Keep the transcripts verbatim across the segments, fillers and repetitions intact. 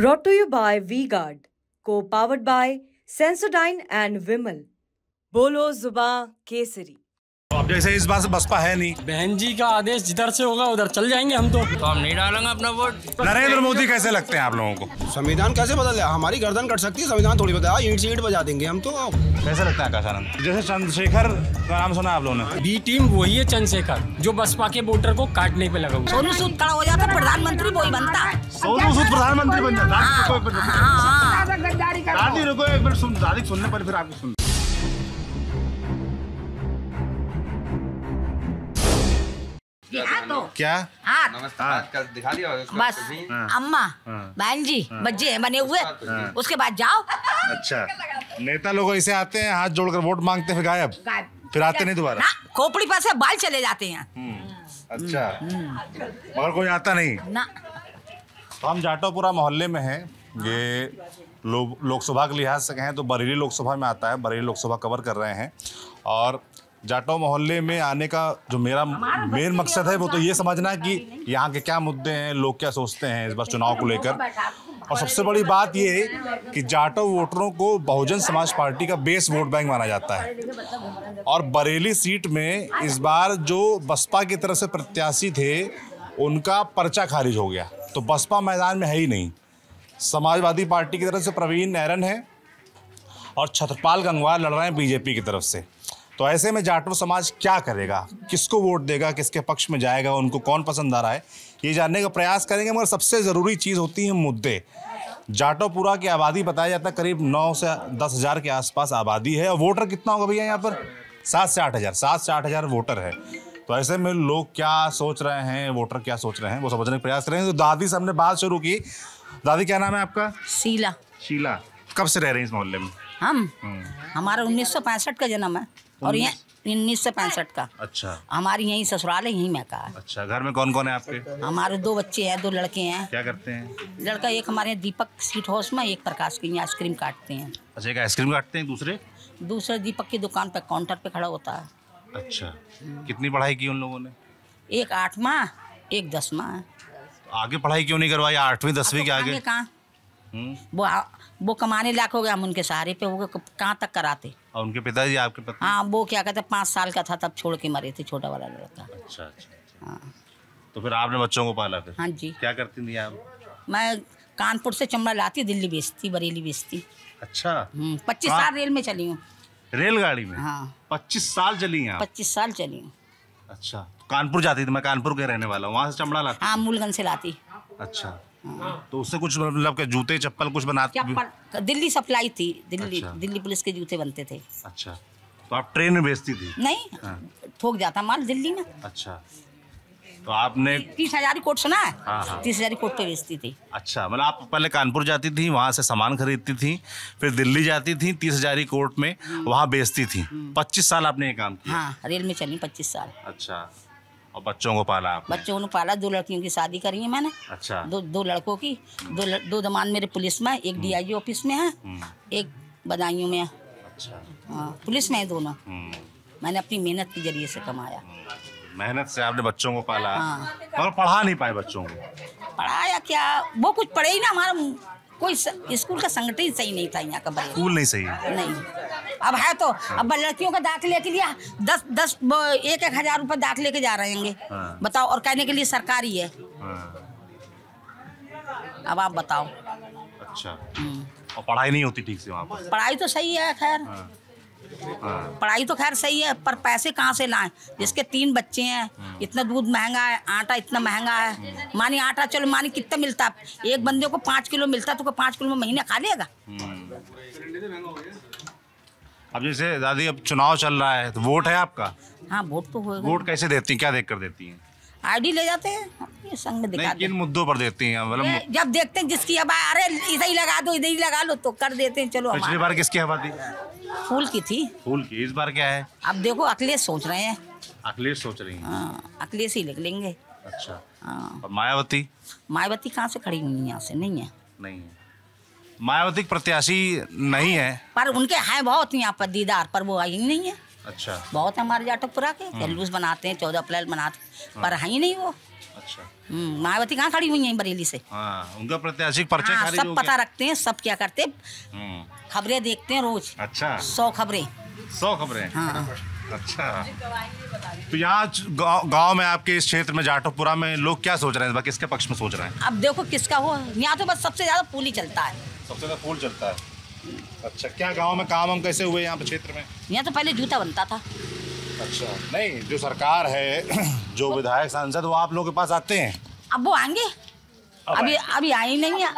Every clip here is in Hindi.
Brought to you by Vigard, co-powered by Sensodyne and Wimol, Bolosuba Kesari. अब जैसे इस बार बसपा है नहीं, बहन जी का आदेश जिधर से होगा उधर चल जाएंगे हम, तो हम नहीं डालेंगे अपना वोट। नरेंद्र मोदी कैसे लगते हैं आप लोगों को? संविधान कैसे बदल, हमारी गर्दन कट सकती है, संविधान थोड़ी बदला, ईंट से ईंट बजा देंगे हम तो। कैसे लगता है आकाश आनंद? जैसे चंद्रशेखर का नाम सुना आप लोगों ने, बी टीम वही है चंद्रशेखर जो बसपा के वोटर को काटने पे लगा। सोनू सूद खड़ा हो जाता, प्रधानमंत्री वही बनता है। सोनू सूद प्रधानमंत्री बन जाता है। सुनने पर फिर आपको तो क्या हाथ दिखा दिया बस। अम्मा बहन जी बच्चे बने हुए, उसके बाद जाओ। अच्छा, नेता लोग ऐसे आते हैं, हाथ जोड़कर वोट मांगते हैं, गायब, फिर आते नहीं दोबारा, खोपड़ी पर से बाल चले जाते हैं। अच्छा, मगर कोई आता नहीं ना। तो हम जाटोपुरा मोहल्ले में हैं, ये लोकसभा के लिहाज से कहें तो बरेली लोकसभा में आता है, बरेली लोकसभा कवर कर रहे हैं। और जाटव मोहल्ले में आने का जो मेरा मेन मकसद है वो तो ये समझना कि यहाँ के क्या मुद्दे हैं, लोग क्या सोचते हैं इस बार चुनाव को लेकर। और सबसे बड़ी बात ये है कि जाटव वोटरों को बहुजन समाज पार्टी का बेस वोट बैंक माना जाता है। और बरेली सीट में इस बार जो बसपा की तरफ से प्रत्याशी थे उनका पर्चा खारिज हो गया, तो बसपा मैदान में है ही नहीं। समाजवादी पार्टी की तरफ से प्रवीण नरेन है और छत्रपाल गंगवार लड़ रहे हैं बीजेपी की तरफ से। तो ऐसे में जाटव समाज क्या करेगा, किसको वोट देगा, किसके पक्ष में जाएगा, उनको कौन पसंद आ रहा है, ये जानने का प्रयास करेंगे। मगर सबसे ज़रूरी चीज़ होती है मुद्दे। जाटवपुरा की आबादी बताया जाता है करीब नौ से दस हज़ार के आसपास आबादी है, और वोटर कितना होगा भैया यहाँ पर? सात से आठ हज़ार सात से आठ हज़ार वोटर है। तो ऐसे में लोग क्या सोच रहे हैं, वोटर क्या सोच रहे हैं, वो समझने का प्रयास करेंगे। तो दादी से हमने बात शुरू की। दादी, क्या नाम है आपका? शीला। शीला, कब से रह रही हैं इस मोहल्ले में? हम हमारा उन्नीस सौ पैंसठ का जन्म है और यहाँ उन्नीस सौ पैंसठ का। अच्छा, हमारी यहीं ससुराल है, यहीं मैं का। अच्छा, घर में कौन कौन है आपके? हमारे दो बच्चे हैं, दो लड़के हैं। क्या करते हैं? लड़का एक हमारे यहाँ दीपक स्वीट हाउस में, एक प्रकाश के यहाँ आइसक्रीम काटते हैं। अच्छा, एक आइसक्रीम काटते हैं, दूसरे दूसरे दीपक की दुकान पे काउंटर पे खड़ा होता है। अच्छा, कितनी पढ़ाई की उन लोगों ने? एक आठवा, एक दसवा। आगे पढ़ाई क्यों नहीं करवाई आठवीं दसवीं के आगे? कहाँ वो वो कमाने लायक हो गया, हम उनके सहारे पे हो गए, कहाँ तक कराते। और उनके पिताजी आपके पति? हाँ, वो क्या कहते, पाँच साल का था तब छोड़ के मरे थे, छोटा वाला लड़का। अच्छा अच्छा। हाँ, तो फिर आपने बच्चों को पाला फिर? हाँ जी। क्या करती थी आप? मैं कानपुर से चमड़ा लाती, दिल्ली बेचती, बरेली बेचती। अच्छा, पच्चीस साल रेल में चली हूँ। रेलगाड़ी में? हाँ, पच्चीस साल चली हैं? पच्चीस साल चली हूँ। अच्छा, कानपुर जाती थी? मैं कानपुर के रहने वाला हूँ, वहाँ से चमड़ा लाती। हाँ, मूलगंज से लाती। अच्छा, तो उससे कुछ मतलब के जूते चप्पल कुछ बनाते? चप्पल दिल्ली सप्लाई थी, दिल्ली। अच्छा, दिल्ली पुलिस के जूते बनते थे। अच्छा, तो आप ट्रेन में बेचती थी? नहीं, ठोक जाता माल दिल्ली में। अच्छा, तो आपने तीस हजार कोट सुना है? हाँ, तीस हजार कोट पे बेचती थी। अच्छा, मतलब आप पहले कानपुर जाती थी, वहाँ से सामान खरीदती थी, फिर दिल्ली जाती थी, तीस हजार कोट में वहाँ बेचती थी। पच्चीस साल आपने ये काम किया? हाँ, रेल में चली पच्चीस साल। अच्छा, और बच्चों को पाला आपने? बच्चों को पाला, दो लड़कियों की शादी करी है मैंने। अच्छा, दो दो लड़कों की, दो ल, दो दमान मेरे पुलिस में, एक डीआईजी ऑफिस में है, एक बदायूं में है। अच्छा, हाँ, पुलिस में है दोनों। मैंने अपनी मेहनत के जरिए से कमाया। मेहनत से आपने बच्चों को पाला। हाँ, और पढ़ा नहीं पाए बच्चों को? पढ़ाया क्या, वो कुछ पढ़े ही ना। हमारा कोई स्कूल का संगठन सही नहीं था यहाँ का, स्कूल नहीं सही नहीं। अब है तो अब लड़कियों का दाखिले के लिए दस दस एक एक हजार रुपये दाखिले के जा रहे हैं। हाँ, बताओ, और कहने के लिए सरकारी है। हाँ, अब आप बताओ। अच्छा, और पढ़ाई नहीं होती ठीक से वहाँ पर? पढ़ाई तो सही है, खैर। हाँ, पढ़ाई तो खैर सही है, पर पैसे कहाँ से लाएं जिसके तीन बच्चे हैं? इतना दूध महंगा है, आटा इतना महंगा है। मानी आटा चलो मानी कितना मिलता है, एक बंदे को पाँच किलो मिलता तो पाँच किलो में महीना खा लेगा? अब जैसे दादी अब चुनाव चल रहा है, तो वोट है आपका? हाँ, वोट तो होगा। वोट कैसे देती हैं, क्या देखकर देती हैं? आईडी ले जाते हैं अपने संग में, दिखा किन मुद्दों पर देती हैं? मतलब जब देखते हैं जिसकी हवा, अरे इधर ही लगा दो, इधर ही लगा लो, तो कर देते हैं। चलो, पिछली बार किसकी हवा थी? फूल की थी। फूल की, इस बार क्या है? अब देखो, अखिलेश सोच रहे हैं। अखिलेश सोच रही हैं? अखिलेश ही लिख लेंगे। अच्छा, हाँ। मायावती? मायावती कहाँ से खड़ी हुई है? यहाँ से नहीं है, नहीं है। मायावती प्रत्याशी नहीं है, पर उनके हैं बहुत यहाँ पर दीदार, पर वो आई नहीं है। अच्छा, बहुत हमारे जाटवपुरा के जुलूस बनाते हैं, चौदह अप्रैल मनाते, पर है ही नहीं वो। अच्छा। मायावती कहाँ खड़ी हुई है बरेली से, हाँ, उनका प्रत्याशी पर्चा हाँ, सब पता रखते हैं, सब क्या करते, खबरें देखते हैं रोज। अच्छा, सौ खबरें सौ खबरें हाँ। अच्छा, तो यहाँ गांव में आपके इस क्षेत्र में जाटोपुरा में लोग क्या सोच रहे हैं, किसके पक्ष में सोच रहे हैं? अब देखो किसका हो, यहाँ तो बस सबसे ज्यादा पुल ही चलता है, सबसे ज्यादा पुल चलता है। अच्छा, क्या गांव में काम हम कैसे हुए यहाँ पे क्षेत्र में? यहाँ तो पहले जूता बनता था। अच्छा, नहीं जो सरकार है, जो विधायक सांसद, वो आप लोगों के पास आते हैं? अब वो आएंगे, अभी अभी आए नहीं है,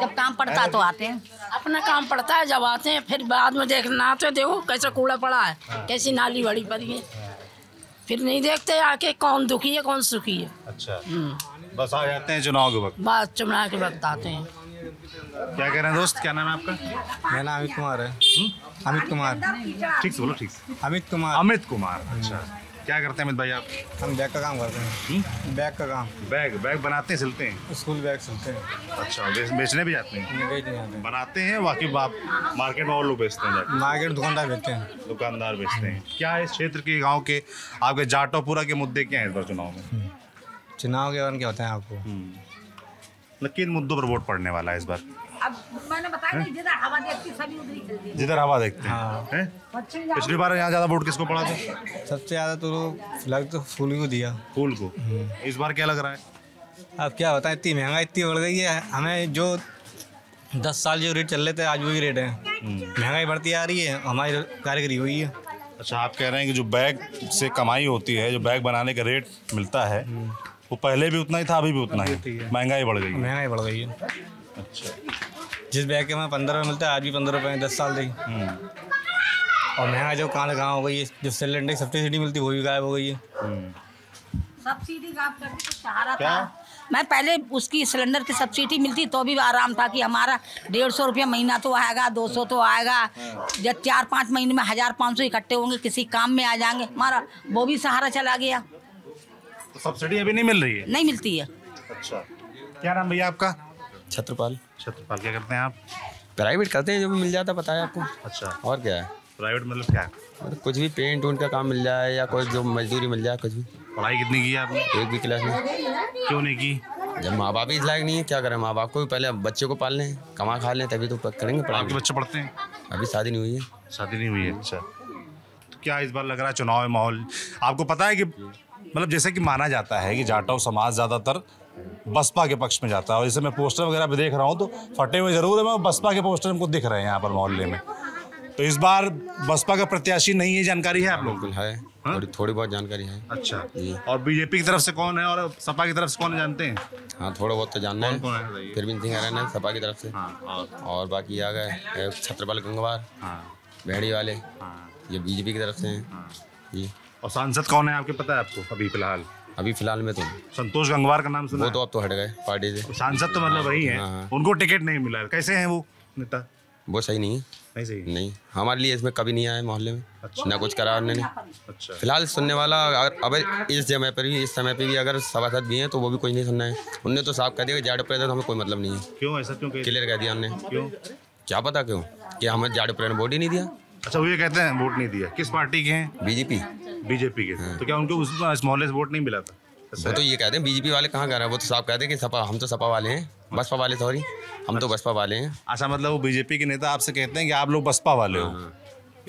जब काम पड़ता तो आते हैं, अपना काम पड़ता है जब आते हैं, फिर बाद में देखना आते, देखो कैसा कूड़ा पड़ा है, कैसी नाली बड़ी पड़ी है, फिर नहीं देखते आके कौन दुखी है कौन सुखी है। अच्छा, बस आ जाते हैं चुनाव के वक्त, बस चुनाव के वक्त आते हैं। क्या कह रहे हैं दोस्त, क्या नाम है आपका? मेरा नाम अमित कुमार है। हुँ? अमित कुमार, ठीक से बोलो, ठीक से। अमित कुमार, अमित कुमार। अच्छा, क्या करते हैं अमित भाई आप? हम बैग का काम करते हैं। बैग का काम? बैग बैग बनाते हैं, सिलते हैं, स्कूल बैग सिलते हैं। अच्छा, बेच, बेचने भी जाते हैं? बेचने जाते हैं, बनाते हैं, बाकी मार्केट में और लोग बेचते हैं, मार्केट दुकानदार बेचते हैं, दुकानदार बेचते हैं। क्या इस क्षेत्र के गाँव के आपके जाटोपुरा के मुद्दे क्या है इस बार चुनाव में? चुनाव के दौरान क्या होता है आपको, किन मुद्दों पर वोट पड़ने वाला है इस बार? अब मैंने बताया नहीं, जिधर हवा देखती सभी उधर ही चलती है, जिधर हवा देखते हैं। हैं, पिछली बार यहाँ ज्यादा वोट किसको पड़ा था? सबसे ज्यादा तो लग तो फूल को दिया, फूल को। इस बार क्या लग रहा है? अब क्या बताएं, इतनी महंगाई इतनी बढ़ गई है, हमें जो दस साल जो रेट चल रहे थे आज वही रेट है, महंगाई बढ़ती आ रही है, हमारी कारीगरी हुई है। अच्छा, आप कह रहे हैं कि जो बैग से कमाई होती है, जो बैग बनाने का रेट मिलता है, वो पहले भी उतना ही था अभी भी उतना ही, महंगाई बढ़ गई, महंगाई बढ़ गई है। अच्छा, जिस बैग के में पंद्रह रुपये मिलता है आज भी पंद्रह रुपये, दस साल देगी, और महंगाई जो कहाँ कहाँ हो गई है, जो सिलेंडर की सब्सिडी मिलती है वो भी गायब हो गई है, सब्सिडी गायब कर दी, सहारा था। मैं पहले उसकी सिलेंडर की सब्सिडी मिलती तो भी आराम था कि हमारा डेढ़ सौ रुपया महीना तो आएगा, दो सौ तो आएगा, जब चार पाँच महीने में हज़ार पाँच सौ इकट्ठे होंगे किसी काम में आ जाएंगे, हमारा वो भी सहारा चला गया। तो सब्सिडी अभी नहीं मिल रही है? नहीं मिलती है। अच्छा, क्या नाम भैया आपका? छत्रपाल। छत्रपाल, क्या करते हैं आप? प्राइवेट करते हैं, जो भी मिल जाता पता है आपको। अच्छा, और क्या है प्राइवेट मतलब क्या है? मतलब कुछ भी पेंट उंट का काम मिल जाए या कोई जो मजदूरी मिल जाए, कुछ भी। पढ़ाई कितनी की है आपने? एक भी क्लास में। क्यों नहीं की? जब माँ बाप ही इस लायक नहीं है, क्या करें, माँ बाप को भी पहले बच्चे को पाल लें, कमा खा लें, तभी तो करेंगे पढ़ाई। आपके बच्चे पढ़ते हैं? अभी शादी नहीं हुई है। शादी नहीं हुई है। अच्छा, तो क्या इस बार लग रहा है चुनाव में माहौल, आपको पता है कि मतलब जैसे कि माना जाता है कि जाटव समाज ज़्यादातर बसपा के पक्ष में जाता है, और जैसे मैं पोस्टर वगैरह भी देख रहा हूँ तो फटे हुए ज़रूर है, मैं बसपा के पोस्टर हमको दिख रहे हैं यहाँ पर मोहल्ले में, तो इस बार बसपा का प्रत्याशी नहीं है, जानकारी है आप लोगों को? है, थोड़ी थोड़ी बहुत जानकारी है। अच्छा, और बीजेपी की तरफ से कौन है और सपा की तरफ से कौन है, जानते हैं? हाँ, थोड़ा बहुत तो जानना है, फिर भी है सपा की तरफ से, और बाकी आ गए छत्रपाल गंगवार भेड़ी वाले, ये बीजेपी की तरफ से हैं जी। और सांसद कौन है आपके, पता है आपको? अभी फिलहाल अभी फिलहाल में तो संतोष गंगवार का नाम सुना, वो तो अब तो हट गए पार्टी से, सांसद तो मतलब वही है, उनको टिकट नहीं मिला, कैसे हैं वो नेता? वो सही नहीं है, नहीं सही है। नहीं, हमारे लिए इसमें कभी नहीं आए मोहल्ले में। अच्छा, ना कुछ करा उन्होंने। अच्छा, फिलहाल सुनने वाला अगर अगर इस समय पर भी इस समय पर भी अगर सभासद भी हैं तो वो भी कुछ नहीं सुनना है, उनने तो साफ कह दिया कि जाटोपुरा तो हमें कोई मतलब नहीं है। क्यों ऐसा क्यों क्लियर कह दिया उन्होंने? क्यों, क्या पता क्यों, कि हमें जाटोपुरा ने वोट ही नहीं दिया। अच्छा, वो ये कहते हैं वोट नहीं दिया। किस पार्टी के हैं? बीजेपी। बीजेपी के हाँ। तो क्या उनको उस स्मॉल से वोट नहीं मिला था? वो तो ये कहते हैं, बीजेपी वाले कहाँ कह रहे हैं, वो तो साफ कहते हैं कि सपा, हम तो सपा वाले हैं, बसपा वाले, सॉरी हम तो बसपा वाले हैं। अच्छा, मतलब वो बीजेपी के नेता आपसे कहते हैं कि आप लोग बसपा वाले हो,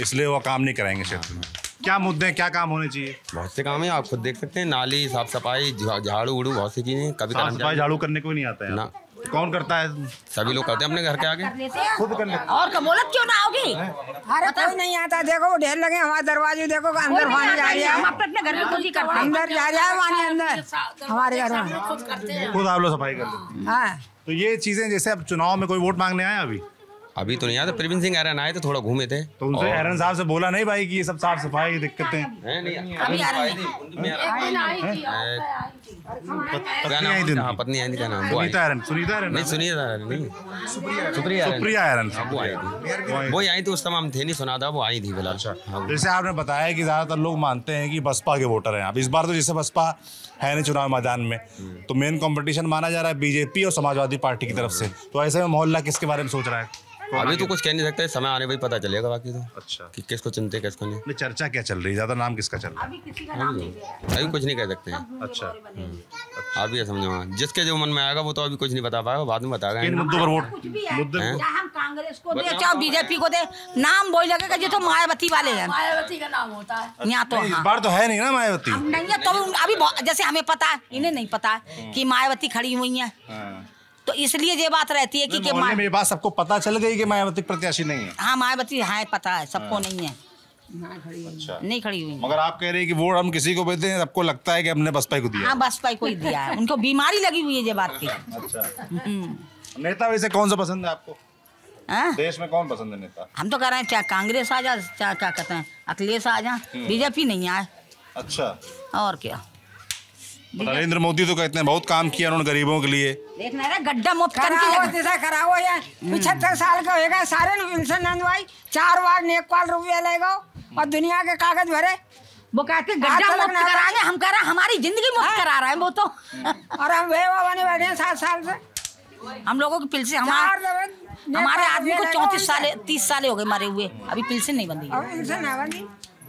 इसलिए वो काम नहीं कराएंगे क्षेत्र में। क्या मुद्दे हैं, क्या काम होने चाहिए? बहुत से काम है, आप खुद देख सकते हैं, नाली, साफ सफाई, झाड़ू उड़ू, बहुत सी चीजें। कभी झाड़ू करने को नहीं आता है ना? कौन करता है? सभी लोग करते हैं अपने घर के आगे, खुद कर लेते हैं। और कबूलत क्यों ना होगी? अरे कोई नहीं आता, देखो ढेर लगे हमारे दरवाजे, देखो अंदर पानी जा रहा है, हम अपने घर में खुद ही करते हैं, अंदर जा रहा है पानी, अंदर हमारे घर में खुद आप लोग सफाई कर लेते हैं। हाँ, तो ये चीजें जैसे अब चुनाव में कोई वोट मांगने आए? अभी अभी तो नहीं आया, प्रवीण सिंह एरन आए तो थोड़ा घूमे थे, तो उनसे एरन साहब से बोला नहीं भाई कि ये सब साफ सफाई दिक्कतें हैं? पत्नी आई थी, क्या नाम? सुनीता एरन। सुनीता एरन नहीं, सुनीता एरन नहीं, सुप्रिया एरन। सुप्रिया एरन वो आई थी, वो आई थी उस समय, हम थे नहीं, सुना था, वो आई थी फिलहाल। अच्छा, जैसे आपने बताया कि ज़्यादातर लोग मानते हैं कि बसपा के वोटर हैं आप, इस बार तो जैसे बसपा है नहीं चुनाव मैदान में, तो मेन कॉम्पिटिशन माना जा रहा है बीजेपी और समाजवादी पार्टी की तरफ से, तो ऐसे में मोहल्ला किसके बारे में सोच रहा है? अभी तो कुछ कह नहीं सकते, समय आने पर पता चलेगा बाकी तो। अच्छा कि किसको चुनते किसको नहीं। चर्चा क्या चल रही है, ज्यादा नाम किसका चल रहा है? अभी कुछ नहीं कह सकते। अच्छा आप ये समझो जिसके जो मन में आएगा वो तो अभी कुछ नहीं बता पाएगा, बाद में बताएगा। इन मुद्दों पर वोट हम कांग्रेस को दे चाहे बीजेपी को दे, नाम वही लगेगा जो तो मायावती वाले हैं। मायावती का नाम होता है यहाँ तो, इस बार तो है नहीं ना मायावती नहीं है तो अभी जैसे हमें पता है, इन्हें नहीं पता है कि मायावती खड़ी हुई है तो इसलिए ये बात रहती है कि कि मायावती मेरी बात सबको पता चल गई कि मायावती प्रत्याशी नहीं है। हाँ मायावती है पता है सबको, नहीं है अच्छा। नहीं खड़ी हुई। मगर आप कह रहे हैं कि वोट हम किसी को देते हैं, सबको लगता है कि हमने बसपाई को दिया। हाँ बसपाई को ही दिया है, उनको बीमारी लगी हुई है ये बात की। अच्छा नेता वैसे कौन सा पसंद है आपको? आ? देश में कौन पसंद है नेता? हम तो कह रहे हैं चाहे कांग्रेस आ जाए, चाहे क्या कहते हैं अखिलेश आ जाए, बीजेपी नहीं आए। अच्छा और क्या, नरेंद्र मोदी तो कहते हैं बहुत काम किया उन्होंने गरीबों के लिए। देखना है गड्ढा मुफ्त कराओ यार, पिछहत्तर साल का होगा सारे भाई, चार बार नेपाल रुपया लेगा और दुनिया के कागज भरे। वो कहते गड्ढा मुफ्त कराएंगे, हम कह रहे हमारी जिंदगी मुफ्त करा रहा है वो तो। और हम वे बने बैठे हैं सात साल से, हम लोगों की पिलसे हमारे आदमी को चौंतीस साल तीस साल हो गए मरे हुए, अभी पिलसे नहीं बंदी।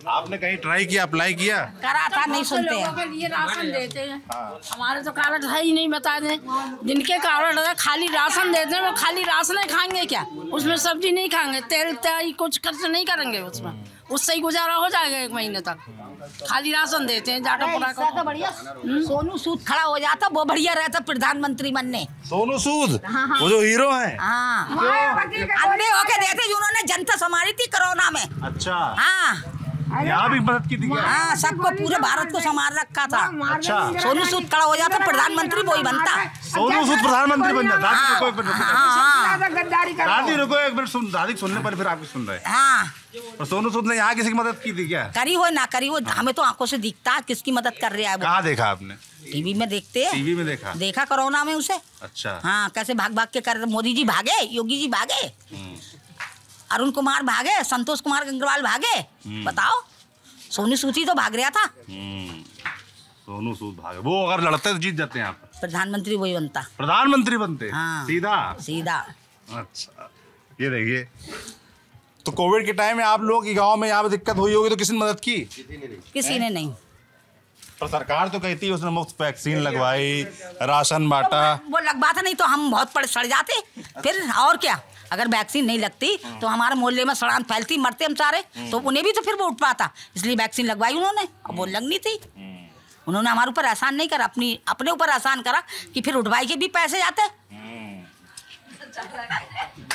आपने कहीं ट्राई किया, अप्लाई किया? करा था, नहीं सुनते हैं। ये राशन देते हैं हमारे तो कारण है ही नहीं बता दें, जिनके कारण है खाली राशन देते हैं वो खाली राशन ही खाएंगे क्या, उसमें सब्जी नहीं खाएंगे, तेल तेल कुछ खर्च नहीं करेंगे उसमें, उससे ही गुजारा हो जाएगा एक महीने तक। खाली राशन देते हैं जाटोपुरा को तो बढ़िया। सोनू सूद खड़ा हो जाता वो बढ़िया रहता प्रधानमंत्री बनने। सोनू सूद वो जो हीरो है उन्होंने जनता संभाली थी कोरोना में। अच्छा हाँ यहाँ भी मदद की थी। हाँ सबको पूरे भारत को संभाल रखा था। अच्छा सोनू सूद खड़ा हो जाता प्रधानमंत्री वो ही बनता। सोनू सूद प्रधानमंत्री बन जाता। दादी रुको एक मिनट सुन, दादी सुनने पर फिर आपकी सुन रहे हैं। हाँ सोनू सूद ने यहाँ किसी की मदद की थी क्या? करी हो ना करी हो, हमें तो आंखों से दिखता है किसकी मदद कर रहा है। कहाँ देखा आपने? टीवी में देखते हैं। टीवी में देखा देखा कोरोना में उसे। अच्छा हाँ कैसे भाग भाग के कर, मोदी जी भागे, योगी जी भागे, अरुण कुमार भागे, संतोष कुमार गंगवार भागे, बताओ सोनू सूद ही तो भाग रहा था। सोनू सूद भागे, वो अगर लड़ते तो जीत जाते हैं आप, प्रधानमंत्री वही बनता। प्रधानमंत्री बनते हाँ, सीधा सीधा। अच्छा ये देखिए तो कोविड के टाइम में आप लोग के गांव में यहाँ पे दिक्कत हुई होगी तो किसी ने मदद की? किसी ने नहीं। पर सरकार तो कहती है उसने मुफ्त वैक्सीन लगवाई, राशन बांटा। वो लगवाता नहीं तो हम बहुत पड़ सड़ जाते फिर, और क्या। अगर वैक्सीन नहीं लगती तो हमारे मोहल्ले में सड़ान फैलती, मरते हम सारे, तो उन्हें भी तो फिर वो उठ पाता, इसलिए वैक्सीन लगवाई उन्होंने। अब वो लगनी थी, उन्होंने हमारे ऊपर आसान नहीं करा, अपनी अपने ऊपर आसान करा कि फिर उठवाई के भी पैसे जाते।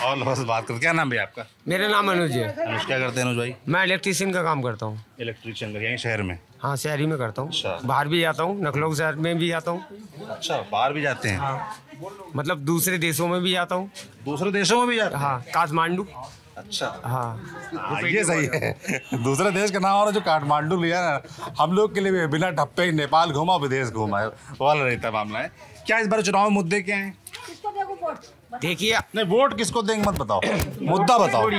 और बस बात कर, क्या नाम है आपका? मेरा नाम अनुज है। अनुज क्या करते हैं अनुज भाई? मैं इलेक्ट्रीशियन का काम करता हूँ। इलेक्ट्रीशियन का, यहीं शहर में? हाँ शहर ही में करता हूँ, बाहर भी जाता हूँ, नखलोग शहर में भी जाता हूँ। अच्छा बाहर भी जाते हैं? हाँ मतलब दूसरे देशों में भी जाता हूँ। दूसरे देशों में भी जाता? हाँ काठमांडू। अच्छा हाँ ये सही है, दूसरे देश का नाम और जो काठमांडू लिया ना, हम लोग के लिए बिना ठप्पे ही नेपाल घूमा, विदेश घूमा, वाला रहता मामला है। क्या इस बार चुनाव मुद्दे क्या है? देखिए नहीं वोट किसको देंगे मत बताओ, मुद्दा बताओ।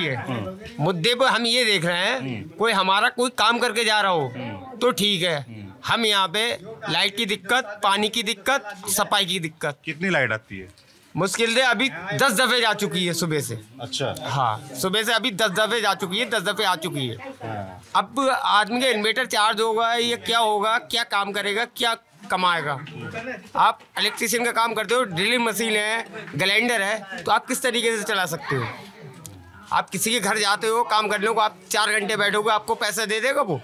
मुद्दे पर हम ये देख रहे हैं कोई हमारा कोई काम करके जा रहा हो तो ठीक है, हम यहाँ पे लाइट की दिक्कत, पानी की दिक्कत, सफाई की दिक्कत। कितनी लाइट आती है? मुश्किल से अभी दस दफे जा चुकी है सुबह से। अच्छा हाँ सुबह से अभी दस दफे जा चुकी है, दस दफे आ चुकी है। अब आदमी का इन्वर्टर चार्ज होगा या क्या होगा, क्या काम करेगा, क्या कमाएगा? आप इलेक्ट्रीशियन का काम करते हो, ड्रिलिंग मशीन है, ग्राइंडर है, तो आप किस तरीके से चला सकते हो? आप किसी के घर जाते हो काम करने को, आप चार घंटे बैठोगे, आपको पैसा दे देगा वो?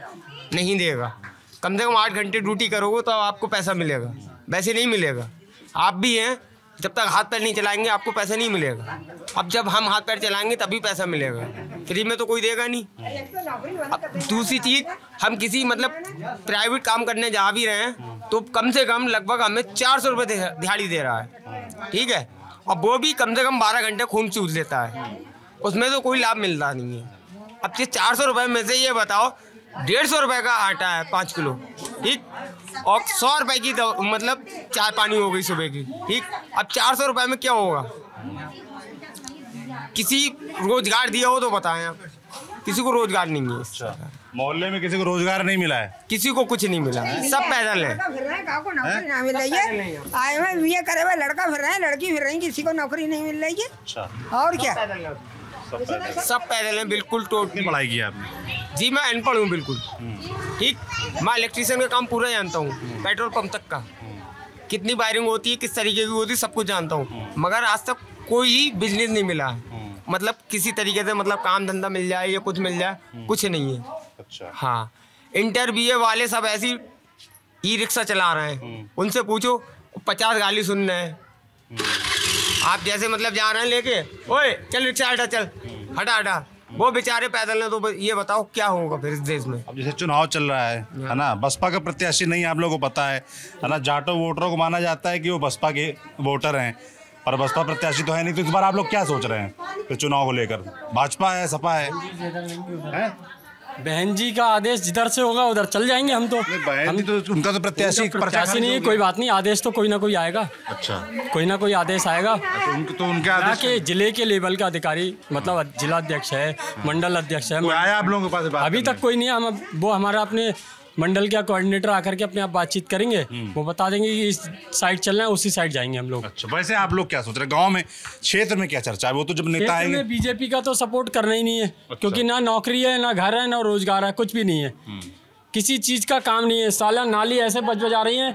नहीं देगा। कम से कम आठ घंटे ड्यूटी करोगे तो आपको पैसा मिलेगा, वैसे नहीं मिलेगा। आप भी हैं, जब तक हाथ पैर नहीं चलाएंगे आपको पैसा नहीं मिलेगा। अब जब हम हाथ पैर चलाएंगे तभी पैसा मिलेगा, फ्री में तो कोई देगा नहीं। अब दूसरी चीज़, हम किसी मतलब प्राइवेट काम करने जा भी रहे हैं तो कम से कम लगभग हमें चार सौ रुपये दिहाड़ी दे रहा है, ठीक है, और वो भी कम से कम बारह घंटे खून चूस लेता है, उसमें तो कोई लाभ मिलता नहीं है। अब ये चार सौ रुपये में से ये बताओ, डेढ़ सौ रुपये का आटा है पाँच किलो, ठीक, और सौ रुपये की मतलब चाय पानी हो गई सुबह की, ठीक। अब चार सौ रुपये में क्या होगा? किसी रोजगार दिया हो तो बताएं आप, किसी को रोजगार नहीं है। अच्छा मोहल्ले में किसी को रोजगार नहीं मिला है? किसी को कुछ नहीं मिला, सब पैदल है, आए हुए करे हुए लड़का फिर रहे हैं, लड़की फिर रही, किसी को नौकरी नहीं मिल रही है और क्या। सब पैदल, सब पैदल हैं बिल्कुल। टोटली पढ़ाई की आपने? जी मैं अनपढ़ हूँ बिल्कुल। ठीक, मैं इलेक्ट्रीशियन का काम पूरा जानता हूँ, पेट्रोल पंप तक का कितनी वायरिंग होती है, किस तरीके की होती है, सब कुछ जानता हूँ, मगर आज तक कोई बिजनेस नहीं मिला। मतलब किसी तरीके से मतलब काम धंधा मिल जाए या कुछ मिल जाए, कुछ नहीं है। अच्छा। हाँ, इंटरव्यू वाले सब ऐसी ई रिक्शा चला रहे हैं, उनसे पूछो पचास गाली सुन रहे हैं। आप जैसे मतलब जा रहे हैं लेके, ओए चल रिक्शा हटा, चल हटा हटा, वो बेचारे पैदल हैं। तो ये बताओ क्या होगा फिर इस देश में। अब जैसे चुनाव चल रहा है है ना, बसपा का प्रत्याशी नहीं आप लोगों को पता है है ना, जाटव वोटरों को माना जाता है कि वो बसपा के वोटर हैं, पर बसपा प्रत्याशी तो है नहीं। तो इस बार आप लोग क्या सोच रहे हैं फिर चुनाव को लेकर? भाजपा है, सपा है, है? बहन जी का आदेश जिधर से होगा उधर चल जाएंगे हम तो। हम तो उनका तो प्रत्याशी प्रत्याशी नहीं है, कोई बात नहीं, आदेश तो कोई ना कोई आएगा। अच्छा, कोई ना कोई आदेश आएगा। तो उनके तो उनके आदेश के जिले के लेवल का अधिकारी मतलब जिला अध्यक्ष है, मंडल अध्यक्ष है, आया आप लोगों के पास? अभी तक कोई नहीं है। हम वो हमारा अपने मंडल के कोऑर्डिनेटर आकर के अपने आप बातचीत करेंगे, वो बता देंगे कि इस साइड चलना है, उसी साइड जाएंगे हम लोग। अच्छा, वैसे आप लोग क्या सोच रहे हैं गांव में, क्षेत्र में क्या चर्चा है? वो तो जब नेता आएंगे। बीजेपी का तो सपोर्ट करना ही नहीं है। अच्छा। क्योंकि ना नौकरी है, ना घर है, ना रोजगार है, कुछ भी नहीं है, किसी चीज का काम नहीं है। साला नाली ऐसे बज बजा रही है,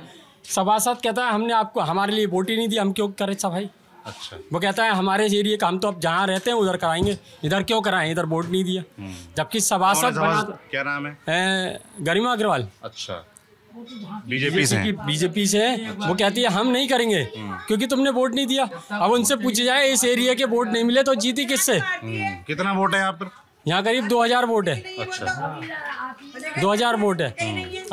सभासद कहता है हमने आपको हमारे लिए वोट ही नहीं दी, हम क्यों करें सफाई। अच्छा। वो कहता है हमारे एरिया का हम तो अब जहाँ रहते हैं उधर कराएंगे, इधर क्यों कराएं, इधर वोट नहीं दिया। जबकि सभासद बना, क्या नाम है, गरिमा अग्रवाल। अच्छा, बीजेपी से बीजेपी से वो कहती है हम नहीं करेंगे क्योंकि तुमने वोट नहीं दिया। अब उनसे पूछे जाए इस एरिया के वोट नहीं मिले तो जीती किससे? कितना वोट है यहाँ पर? यहाँ करीब दो हजार वोट है। अच्छा, दो हजार वोट है।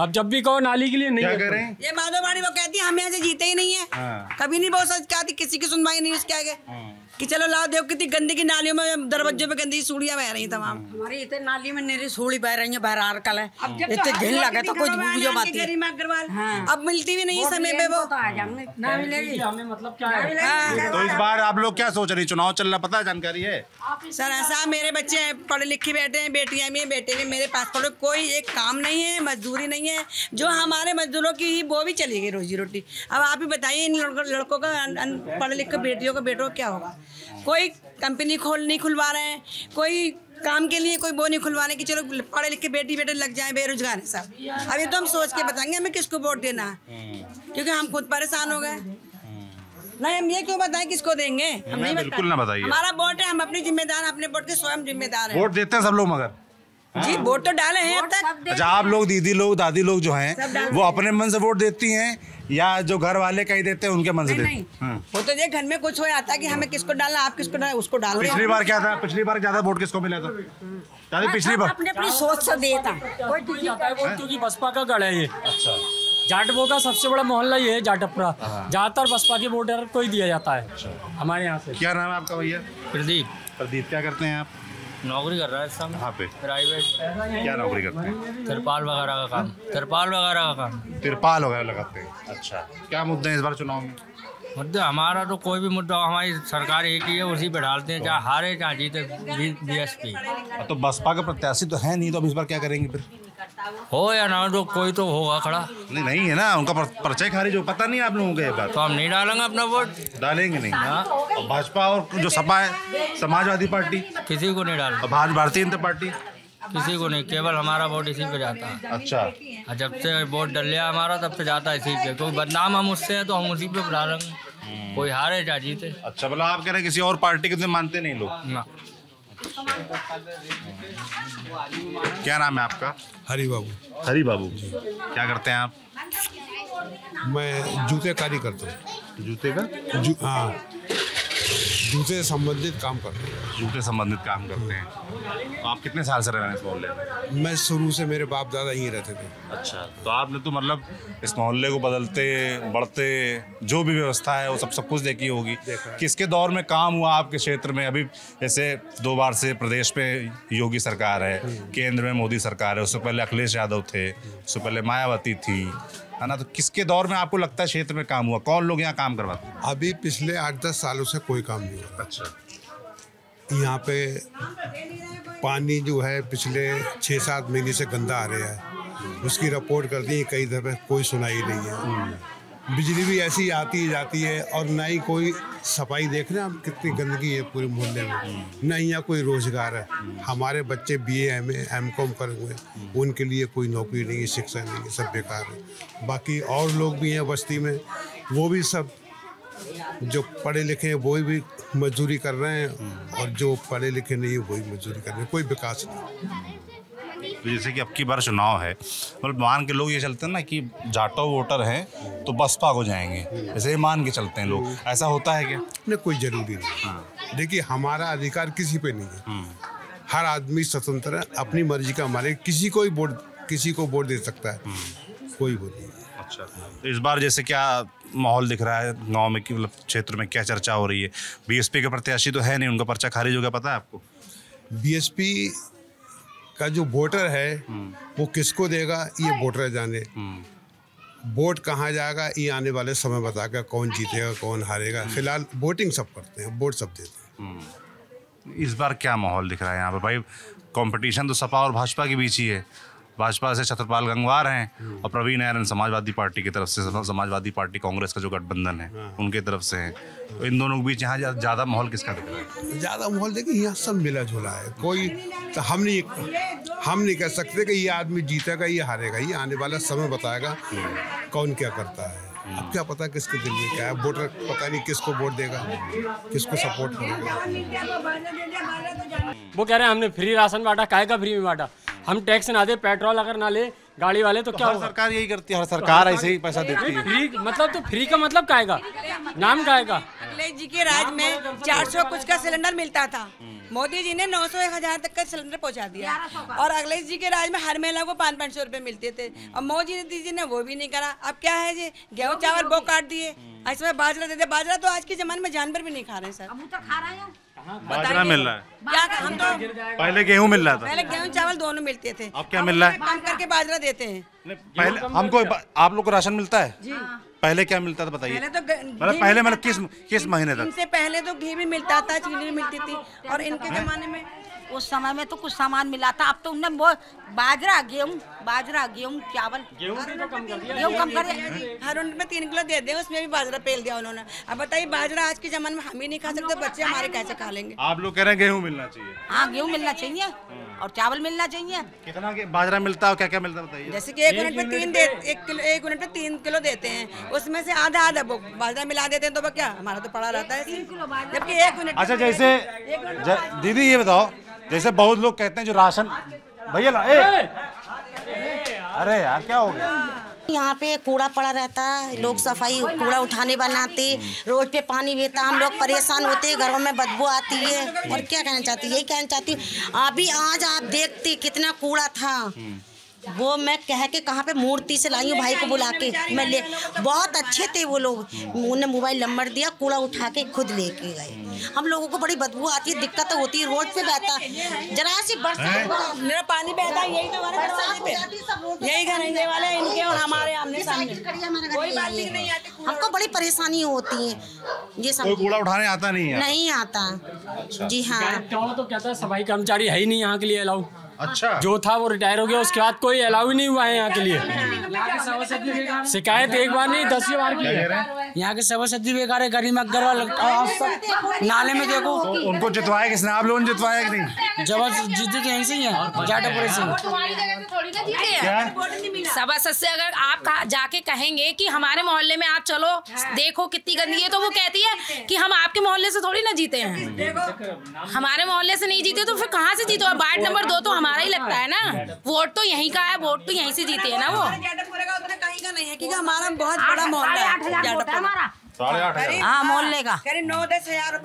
अब जब भी कहो नाली के लिए नहीं, क्या करें? ये माधोवाड़ी वो कहती है हम यहाँ से जीते ही नहीं है। हाँ। कभी नहीं बहुत सच कहती, किसी की सुनवाई नहीं उसके आगे। हाँ। कि चलो लाओ देखो कितनी गंदगी नालियों में, दरवाजों पे गंदगी सूढ़ियां बह रही तमाम। हमारी इतने नाली में नेरी सूढ़ी बह रही है, बहरार कल है, इतने घिन लगा तो कुछ बुझो बात है। गरिमा अग्रवाल अब मिलती भी नहीं समय पे, वो ना मिलेगी हमें, मतलब क्या है। तो इस बार आप लोग क्या सोच रहे, चुनाव चल रहा, पता जानकारी है? सर ऐसा मेरे बच्चे पढ़े लिखे बैठे हैं, बेटियां भी हैं, बेटे भी, मेरे पास पढ़ो, कोई एक काम नहीं है, मजदूरी नहीं है। जो हमारे मजदूरों की ही वो भी चली गई रोजी रोटी। अब आप ही बताइए इन लड़कों का, पढ़े लिखे बेटियों का, बेटों का क्या होगा? कोई कंपनी खोल नहीं खुलवा रहे हैं, कोई काम के लिए कोई वो नहीं खुलवाने की, चलो पढ़े लिखे बेटी बेटे लग जाए, बेरोजगार है सब। अब ये तो हम सोच के बताएंगे हमें किसको वोट देना है, क्योंकि हम खुद परेशान हो गए। नहीं हम ये क्यों बताएं किसको देंगे, हम नहीं बिल्कुल ना बताइए। हमारा वोट है, हम अपनी जिम्मेदार, अपने वोट के स्वयं जिम्मेदार हैं। वोट देते हैं सब लोग मगर। जी वोट तो डाले हैं अब तक। अच्छा, आप लोग दीदी लोग दादी लोग जो हैं वो अपने मन से वोट देती हैं या जो घर वाले कहीं देते हैं उनके मन से? नहीं, वो तो ये घर में कुछ हो जाता है कि हमें किसको डालना, आप किसको डालना, उसको डाल रहे हैं। पिछली बार क्या था, पिछली बार ज्यादा वोट किसको मिला था दादी? पिछली बार अपने अपनी सोच से देता है, क्योंकि बसपा का गढ़ है ये। अच्छा, जाटवों का सबसे बड़ा मोहल्ला ये है जाटोपुरा, ज्यादातर बसपा के वोटर को ही दिया जाता है हमारे यहाँ से। क्या नाम है आपका भैया? प्रदीप। प्रदीप, क्या करते हैं आप? नौकरी कर रहा है सब यहाँ पे प्राइवेट। क्या नौकरी करते हैं? तिरपाल वगैरह का काम, तिरपाल वगैरह का काम, तिरपाल वगैरह लगाते हैं। अच्छा, क्या मुद्दे हैं इस बार चुनाव में? मुद्दे हमारा तो कोई भी मुद्दा, हमारी सरकार एक ही है, उसी पे डालते हैं, चाहे हारे चाहे जीते बी एस पी। तो बसपा का प्रत्याशी तो है नहीं, तो अब इस बार क्या करेंगे फिर? हो या ना तो कोई तो होगा खड़ा। नहीं नहीं है ना, उनका पर्चे खारिज हो, पता नहीं आप लोगों के, तो हम नहीं डालेंगे अपना वोट, डालेंगे नहीं। और भाजपा और जो सपा है, समाजवादी पार्टी, किसी को नहीं डालेंगे। भारतीय जनता पार्टी किसी को नहीं, केवल हमारा वोट इसी पे जाता है। अच्छा, जब से वोट डल गया हमारा तब से जाता है इसी पे, कोई बदनाम हम उससे है तो हम उसी पे डालेंगे, कोई हारे चाहे जीते। अच्छा, भला आप कह रहे किसी और पार्टी के तो मानते नहीं लोग ना। क्या नाम है आपका? हरी बाबू। हरी बाबू, क्या करते हैं आप? मैं जूते कारी करता हूँ। जूते का? जू, हाँ, जूते संबंधित काम करते हैं। जूते संबंधित काम करते हैं। तो आप कितने साल से रह रहे हैं इस मोहल्ले में? मैं शुरू से, मेरे बाप दादा यहीं रहते थे। अच्छा, तो आपने तो मतलब इस मोहल्ले को बदलते बढ़ते जो भी व्यवस्था है वो सब सब कुछ देखी होगी। किसके दौर में काम हुआ आपके क्षेत्र में? अभी जैसे दो बार से प्रदेश में योगी सरकार है, केंद्र में मोदी सरकार है, उससे पहले अखिलेश यादव थे, उससे पहले मायावती थी, है ना। तो किसके दौर में आपको लगता है क्षेत्र में काम हुआ, कौन लोग यहाँ काम करवाते हैं? अभी पिछले आठ दस सालों से कोई काम नहीं हुआ। अच्छा, यहाँ पे पानी जो है पिछले छः सात महीने से गंदा आ रहा है, उसकी रिपोर्ट कर दी कई दफ़े, कोई सुनाई नहीं है। बिजली भी ऐसी आती जाती है और ना ही कोई सफाई, देख रहे हैं आप कितनी गंदगी है पूरे मोहल्ले में, ना ही यहाँ कोई रोजगार है। हमारे बच्चे BA M A M com करे हुए, उनके लिए कोई नौकरी नहीं है, शिक्षा नहीं है, सब बेकार है। बाकी और लोग भी हैं बस्ती में, वो भी सब जो पढ़े लिखे हैं वही भी मजदूरी कर रहे हैं और जो पढ़े लिखे नहीं है वही मजदूरी कर रहे हैं, कोई विकास नहीं। जैसे कि अब की बार चुनाव है, मतलब मान के लोग ये चलते हैं ना कि जाटव वोटर हैं तो बसपा को जाएंगे, ऐसे ही मान के चलते हैं लोग, ऐसा होता है क्या? नहीं, कोई जरूरी नहीं। देखिए हमारा अधिकार किसी पे नहीं है, हर आदमी स्वतंत्र है, अपनी मर्जी का मालिक, किसी को ही वोट किसी को वोट दे सकता है, कोई वोट नहीं। अच्छा, तो इस बार जैसे क्या माहौल दिख रहा है गाँव में, मतलब क्षेत्र में क्या चर्चा हो रही है? बीएसपी के प्रत्याशी तो है नहीं, उनका पर्चा खारिज हो गया, पता है आपको? बीएसपी का जो वोटर है वो किसको देगा ये वोटर जाने, वोट कहाँ जाएगा ये आने वाले समय बताएगा, कौन जीतेगा कौन हारेगा। फिलहाल वोटिंग सब करते हैं, वोट सब देते हैं। इस बार क्या माहौल दिख रहा है यहाँ पर? भाई कंपटीशन तो सपा और भाजपा के बीच ही है, भाजपा से छत्रपाल गंगवार हैं और प्रवीण नरेन समाजवादी पार्टी की तरफ से, समाजवादी पार्टी कांग्रेस का जो गठबंधन है उनके तरफ से हैं, तो इन दोनों के बीच यहाँ ज़्यादा माहौल किसका दिख रहा है? ज़्यादा माहौल देखिए यहाँ सब मिला जुला है, कोई तो हम नहीं हम नहीं कह सकते कि ये आदमी जीतेगा ये हारेगा, ये आने वाला समय बताएगा कौन क्या करता है। अब क्या पता किसके दिल में क्या है, वोटर पता नहीं किसको वोट देगा, किसको सपोर्ट करेगा। वो कह रहे हैं हमने फ्री राशन बांटा, काहे का फ्री में बांटा, हम टैक्स ना दे, पेट्रोल अगर ना ले गाड़ी वाले तो, तो क्या हर सरकार यही करती है, हर सरकार ऐसे ही पैसा देती है। फ्री मतलब तो फ्री का मतलब काहे का, नाम काहे का? अखिलेश जी के राज में चार सौ कुछ का सिलेंडर मिलता था, मोदी जी ने नौ सौ एक हजार तक का सिलेंडर पहुंचा दिया, और अखिलेश जी के राज में हर महिला को पाँच पाँच सौ रुपये मिलते थे, और मोदी जी ने, ने वो भी नहीं करा। अब क्या है जी, गेहूँ चावल वो काट दिए, इसमें बाजरा देते, बाजरा तो आज के जमाने में जानवर भी नहीं खा रहे सर, तो खा रहे हैं बाजरा मिल रहा है क्या? हम तो पहले गेहूं मिल रहा था, पहले गेहूं चावल दोनों मिलते थे, अब क्या मिल रहा है? काम करके बाजरा देते हैं। पहले हमको, आप लोग को राशन मिलता है जी, पहले क्या मिलता था बताइए? पहले तो मतलब पहले मतलब किस किस महीने तक? इनसे पहले तो घी भी मिलता था, चीनी भी मिलती थी, और इनके जमाने में उस समय में तो कुछ सामान मिला था, अब तो उन्हें बाजरा गेहूँ बाजरा गेहूँ चावल गेहूँ कम कर दिया, गेहूँ कम कर दिया, हर उनमें तीन किलो दे दे, उसमें भी बाजरा पेल दिया उन्होंने। अब बताइए बाजरा आज के जमाने में हम ही नहीं खा सकते, बच्चे हमारे कैसे खा लेंगे? आप लोग कह रहे हैं गेहूँ मिलना चाहिए, हाँ गेहूँ मिलना चाहिए और चावल मिलना चाहिए। कितना बाजरा मिलता है, क्या क्या मिलता है बताइए? जैसे कि एक यूनिट पे तीन एक किलो एक यूनिट पे तीन किलो देते हैं, उसमें से आधा आधा बाजरा मिला देते हैं, तो क्या हमारा तो पड़ा रहता है, जबकि एक यूनिट। अच्छा जैसे दीदी ये बताओ, जैसे बहुत लोग कहते हैं जो राशन भैया, अरे यार क्या हो गया? यहाँ पे कूड़ा पड़ा रहता है, लोग सफाई कूड़ा उठाने वाले आते, रोड पे पानी बहता, हम लोग परेशान होते, घरों में बदबू आती है, और क्या कहना चाहती यही कहना चाहती हूँ। अभी आज आप देखते कितना कूड़ा था, वो मैं कह के कहाँ पे मूर्ति से लाई हूँ, भाई को बुला के मैं ले, बहुत अच्छे थे वो लोग, उन्होंने मोबाइल नंबर दिया, कूड़ा उठा के खुद लेके गए। हम लोगों को बड़ी बदबू आती है, दिक्कत होती है, रोड पे बहता जरा सी बरसात मेरा पानी बहता, यही तो हमारे यही घर रहने वाले इनके, और हमारे आमने सामने हमको बड़ी परेशानी होती है। ये सब कूड़ा उठाने आता नहीं है, नहीं आता जी हाँ। तो कहता है सफाई कर्मचारी है ही नहीं यहाँ के लिए अलाउ, अच्छा जो था वो रिटायर हो गया, उसके बाद कोई अलाउ ही नहीं हुआ है यहाँ के लिए। शिकायत एक बार नहीं दस बार की है, यहाँ के सभासद बेकार है, गरिमा अग्रवाल नाले में देखो। उनको जितवाया किसने, आप लोगों ने जितवाया कि नहीं? जबरदस्त जीते तो यहीं से ही है, जाटोपुरा से। सभासद से अगर आप जाके कहेंगे कि हमारे मोहल्ले में आप चलो देखो कितनी गंदगी है, तो वो कहती है कि हम आपके मोहल्ले से थोड़ी ना जीते हैं, हमारे मोहल्ले से नहीं जीते तो फिर कहाँ से जीतो? वार्ड नंबर दो तो हमारा ही लगता है ना, वोट तो यहीं का है, वोट तो यहीं से जीते है ना वो। कहीं का नहीं है क्योंकि हमारा बहुत बड़ा मोहल्ला है हमारा, हाँ मोहल्ले का करीब नौ दस हजार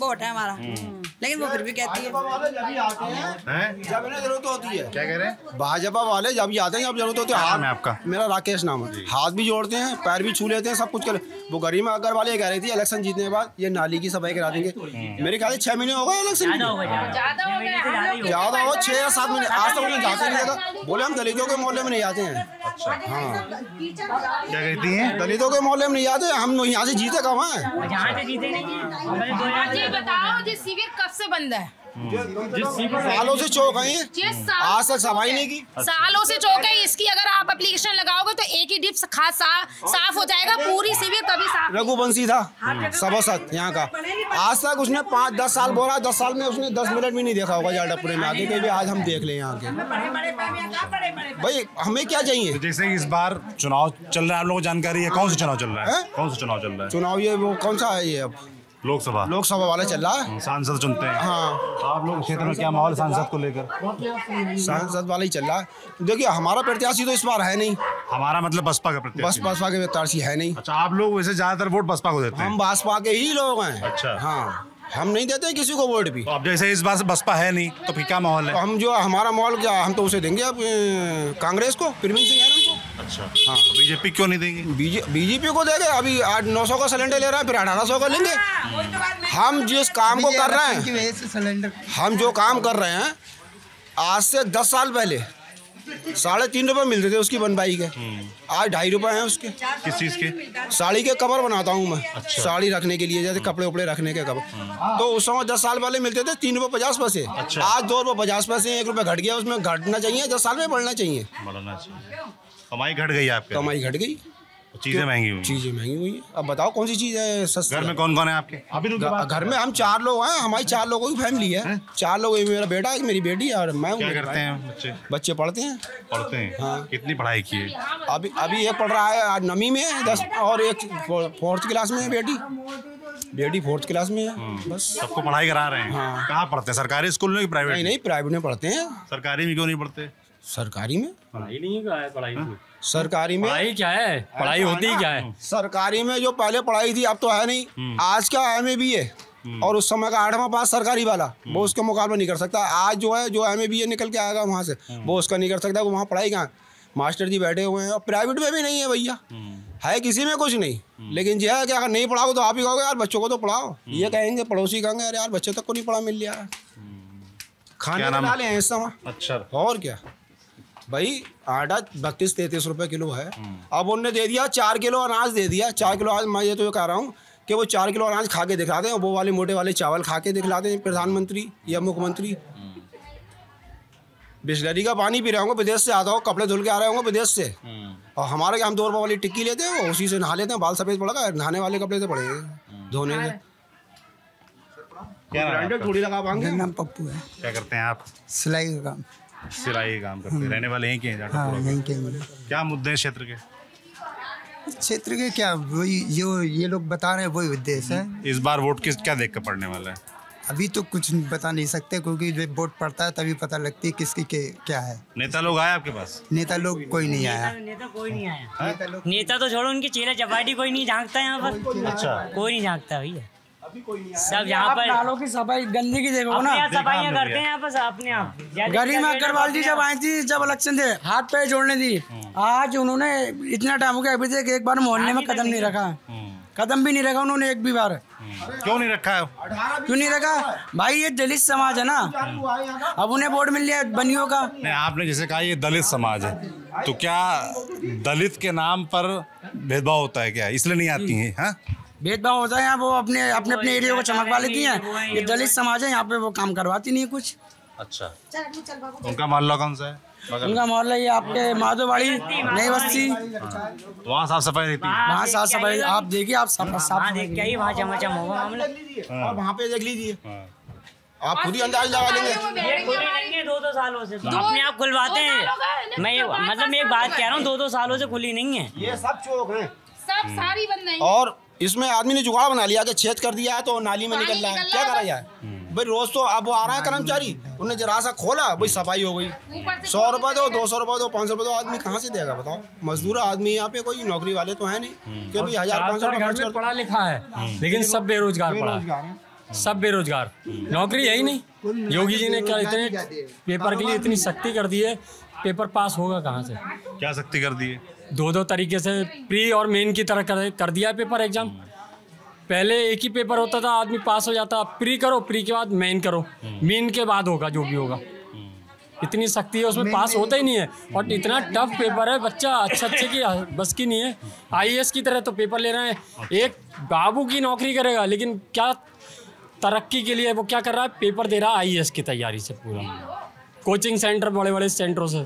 वोट है हमारा, लेकिन वो फिर भी कहती है जरूरत होती है। क्या कह रहे हैं? भाजपा वाले जब आते हैं जब जरूरत होती है। हाथ में आपका, मेरा राकेश नाम है, हाथ भी जोड़ते हैं, पैर भी छू लेते हैं, सब कुछ कर। वो गरिमा अग्रवाल ये कह रही थी इलेक्शन जीतने के बाद ये नाली की सफाई करा देंगे, मेरे ख्याल से छह महीने हो गए इलेक्शन, ज्यादा हो छह या सात महीने, आज तक उन्हें जाते नहीं था, बोले हम दलितों के मोहल्ले में नहीं आते हैं। हाँ क्या कहती है? दलितों के मोहल्ले में नहीं आते, हम यहाँ से जीते कहाँ है? कब से बंद है? सालों से चौक है, आज तक सफाई नहीं की, सालों से चौक है। इसकी अगर आप एप्लीकेशन लगाओगे तो एक ही डिप खास साफ हो जाएगा, पूरी सिविल कभी साफ। रघुवंशी था सभासद यहाँ का, आज तक उसने पाँच दस साल बोला, दस साल में उसने दस मिनट भी नहीं देखा होगा जाटोपुरा में आगे के भी। आज हम देख ले यहाँ के, भाई हमें क्या चाहिए। जैसे इस बार चुनाव चल रहा है, आप लोगों को जानकारी है कौन सा चुनाव चल रहा है? कौन सा चुनाव चल रहा है? चुनाव ये वो कौन सा है, ये अब लोकसभा लोकसभा वाला चल रहा है। सांसद चुनते हैं। हाँ, आप लोग क्षेत्र में क्या माहौल सांसद को लेकर? सांसद वाला ही चल रहा है। देखिए हमारा प्रत्याशी तो इस बार है नहीं, हमारा मतलब बसपा का प्रत्याशी, बसपा के प्रत्याशी है नहीं। अच्छा, आप लोग वैसे ज्यादातर वोट बसपा को देते हैं? हम बसपा के ही लोग हैं। अच्छा, हाँ, हम नहीं देते किसी को वोट भी। तो अब जैसे इस बार से बसपा है नहीं तो फिर क्या माहौल है? हम जो हमारा माहौल क्या, हम तो उसे देंगे अब कांग्रेस को, प्रवीण नरेन को। अच्छा, हाँ, बीजेपी क्यों नहीं देंगे? बीजेपी को देंगे। अभी आठ नौ सौ का सिलेंडर ले रहा है, फिर अठारह सौ का लेंगे। हम जिस काम को कर रहे हैं, हम जो काम कर रहे हैं, आज से दस साल पहले साढ़े तीन रुपये मिलते थे उसकी बनवाई के, आज ढाई रुपए हैं उसके। किस चीज़ के? साड़ी के कवर बनाता हूँ मैं। अच्छा। साड़ी रखने के लिए, जैसे कपड़े उपड़े रखने के कवर, तो उस समय दस साल वाले मिलते थे तीन रुपये पचास पैसे। अच्छा। आज दो रुपये पचास पैसे, एक रुपये घट गया। उसमें घटना चाहिए, दस साल में बढ़ना चाहिए। कमाई घट गई आपकी? कमाई घट गई, चीजें महंगी हुई, चीजें महंगी हुई है। अब बताओ कौन सी चीज है सस्ती? घर में कौन कौन है आपके? अभी घर में हम चार लोग हैं, हमारी चार लोगों की फैमिली है। है? चार लोग, मेरा बेटा, मेरी बेटी और मैं। क्या करते हैं बच्चे? बच्चे पढ़ते हैं। पढ़ते हैं? हाँ। कितनी पढ़ाई की है? अभी अभी एक पढ़ रहा है आज नवी में दस, और एक फोर्थ क्लास में है बेटी, बेटी फोर्थ क्लास में है। बस सबको पढ़ाई करा रहे हैं। हाँ। कहाँ पढ़ते हैं, सरकारी स्कूल में? प्राइवेट? नहीं, प्राइवेट में पढ़ते हैं। सरकारी में क्यों नहीं पढ़ते? सरकारी में पढ़ाई नहीं क्या है? पढ़ाई में, सरकारी में पढ़ाई क्या है? पढ़ाई होती ही क्या है? सरकारी में जो पहले पढ़ाई थी अब तो है नहीं। आज का एम ए बी ए और उस समय का आठवां पास सरकारी वाला, वो उसका मुकाबला नहीं कर सकता। आज जो है, जो एम ए बी ए निकल के आएगा वहाँ से, वो उसका नहीं कर सकता। वहाँ पढ़ाई कहाँ? मास्टर जी बैठे हुए हैं। और प्राइवेट में भी नहीं है भैया, है किसी में कुछ नहीं। लेकिन जो है कि अगर नहीं पढ़ाओ तो आप ही कहोगे यार बच्चों को तो पढ़ाओ, ये कहेंगे पड़ोसी कहेंगे अरे यार बच्चे तक को नहीं पढ़ा मिल गया खाने बना लें इस समय। अच्छा, और क्या भाई, आटा बत्तीस तैतीस रुपए किलो है। अब उनने दे दिया चार किलो अनाज दे दिया, चार किलो अनाज। मैं ये तो ये कह रहा हूँ कि वो चार किलो अनाज खा के दिखलाते हैं, वो वाले मोटे वाले चावल खा के दिखलाते हैं प्रधानमंत्री या मुख्यमंत्री। बिस्लरी का पानी पी रहे होंगे, विदेश से आता हो, कपड़े धुल के आ रहे होंगे विदेश से। और हमारे यहाँ हम दो रुपये वाली टिक्की लेते हैं, उसी से नहा लेते हैं, बाल सफेद पड़ेगा, नहाने वाले कपड़े से पड़ेंगे धोने में। थोड़ी लगा पाएंगे। नाम पप्पू है। क्या करते हैं आप? सिलाई का काम। सिलाई काम करते हैं। रहने वाले हैं क्या? हाँ, यहीं के। क्या मुद्दे हैं क्षेत्र के? क्षेत्र के क्या, वही जो ये लोग बता रहे हैं वही उद्देश्य है। इस बार वोट किस क्या देख कर पड़ने वाला है? अभी तो कुछ बता नहीं सकते, क्योंकि जब वोट पड़ता है तभी पता लगती है किसकी क्या है। नेता लोग आए आपके पास? नेता लोग कोई नहीं आया। नेता कोई नहीं आया। नेता तो छोड़ो, उनकी चेहरा चपाटी कोई नहीं झाँकता यहाँ पर। अच्छा, कोई नहीं झाँकता भैया, सब यहाँ पर नालों की सफाई, गंदगी देखो ना, सफाइयाँ करते हैं यहाँ पर अपने आप। गरिमा अग्रवाल जी जब आई थी, जब इलेक्शन थे, हाथ पैर जोड़ने दी। आज उन्होंने इतना टाइम हो गया, अभी तक एक बार मोहल्ले में कदम नहीं रखा, कदम भी नहीं रखा उन्होंने एक भी बार। क्यों नहीं रखा है? क्यों नहीं रखा भाई, ये दलित समाज है ना, अब उन्हें वोट मिल गया बनियों का। आपने जैसे कहा ये दलित समाज है, तो क्या दलित के नाम पर भेदभाव होता है क्या, इसलिए नहीं आती है? भेदभाव होता है यहाँ, वो अपने अपने अपने एरिया को चमकवा लेती हैं। ये दलित समाज है यहाँ पे, वो काम करवाती नहीं कुछ। अच्छा, उनका मोहल्ला कौन सा है? उनका मोहल्ला ये आपके माधोवाड़ी नई बस्ती, वहाँ साफ सफाई रहती है। वहाँ साफ सफाई आप देखिए, आप साफ देख के ही वहाँ चमचम होगा, वहाँ पे देख लीजिए आप खुद ही अंदाज लगा लेंगे। दो दो सालों से अपने आप खुलवाते हैं। मैं मतलब एक बात कह रहा हूँ, दो दो सालों से खुली नहीं है ये सब चौक है, सब सारी बंद है। और इसमें आदमी ने जुगाड़ बना लिया कि छेद कर दिया है तो नाली में निकल रहा है, क्या करा जाए भाई। रोज तो अब वो आ रहा है कर्मचारी, उन्हें जरा सा खोला भाई सफाई हो गई। सौ रुपये दो, दो सौ रुपये दो, पाँच सौ रुपये दो, आदमी कहाँ से देगा बताओ? मजदूर आदमी यहाँ पे, कोई नौकरी वाले तो है नहीं कि भाई हजार पाँच सौ रुपये। पढ़ा लिखा है लेकिन सब बेरोजगार पड़ा है, सब बेरोजगार, नौकरी है ही नहीं। योगी जी ने क्या इतने पेपर के लिए इतनी सख्ती कर दी है, पेपर पास होगा कहाँ से? क्या सख्ती कर दी है? दो दो तरीके से प्री और मेन की तरह कर, कर दिया पेपर एग्जाम। पहले एक ही पेपर होता था, आदमी पास हो जाता। प्री करो, प्री के बाद मेन करो, मेन के बाद होगा जो भी होगा। इतनी सख्ती है, उसमें पास होता ही नहीं है। और इतना टफ पेपर है, बच्चा अच्छे अच्छे की बस की नहीं है। आई ए एस की तरह तो पेपर ले रहे हैं, एक बाबू की नौकरी करेगा, लेकिन क्या तरक्की के लिए वो क्या कर रहा है, पेपर दे रहा है आई ए एस की तैयारी से पूरा, कोचिंग सेंटर बड़े बड़े सेंटरों से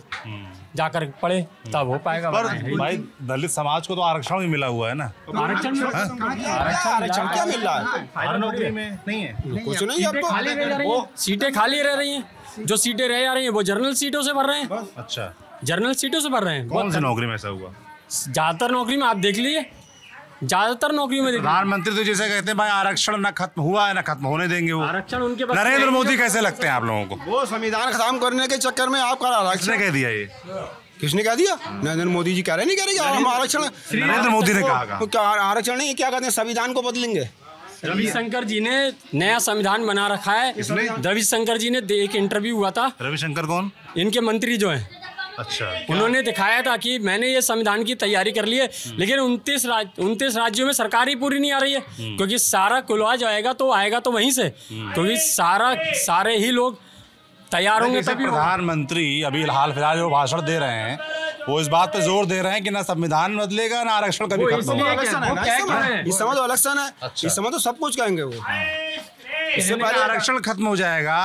जाकर पढ़े तब हो पाएगा। पर भाई दलित समाज को तो आरक्षण भी मिला हुआ है ना, आरक्षण आरक्षण क्या मिल रहा है, हर नौकरी में नहीं है, कुछ नहीं, अब तो सीटें खाली रह रही हैं, जो सीटें रह जा रही हैं वो जनरल सीटों से भर रहे हैं। अच्छा, जनरल सीटों से भर रहे हैं। कौन सी नौकरी में ऐसा हुआ? ज्यादातर नौकरी में आप देख लीजिए, ज्यादातर नौकरियों में प्रधानमंत्री तो जैसे कहते हैं भाई आरक्षण ना खत्म हुआ है ना खत्म होने देंगे वो आरक्षण। उनके नरेंद्र मोदी कैसे लगते हैं आप लोगों को? वो संविधान खत्म करने के चक्कर में आपका आरक्षण कह दिया, ये किसने कह दिया? नरेंद्र मोदी जी कह रहे, नहीं कह रहे हम आरक्षण, नरेंद्र मोदी ने कहा आरक्षण नहीं, क्या कहते हैं संविधान को बदलेंगे। रविशंकर जी ने नया संविधान बना रखा है। रविशंकर जी ने एक इंटरव्यू हुआ था, रविशंकर कौन? इनके मंत्री जो है। अच्छा, उन्होंने दिखाया था कि मैंने ये संविधान की तैयारी कर ली है, लेकिन उनतीस राज उनतीस राज्यों में सरकार ही पूरी नहीं आ रही है, क्योंकि सारा कुलवा जो आएगा तो आएगा तो वहीं से, क्योंकि सारा सारे ही लोग तैयार होंगे तभी। प्रधानमंत्री अभी हाल फिलहाल जो भाषण दे रहे हैं वो इस बात पे जोर दे रहे हैं कि ना संविधान बदलेगा ना आरक्षण कभी खत्म होगा। इस समय तो इलेक्शन है, इस समय तो सब कुछ कहेंगे वो, इससे पहले आरक्षण खत्म हो जाएगा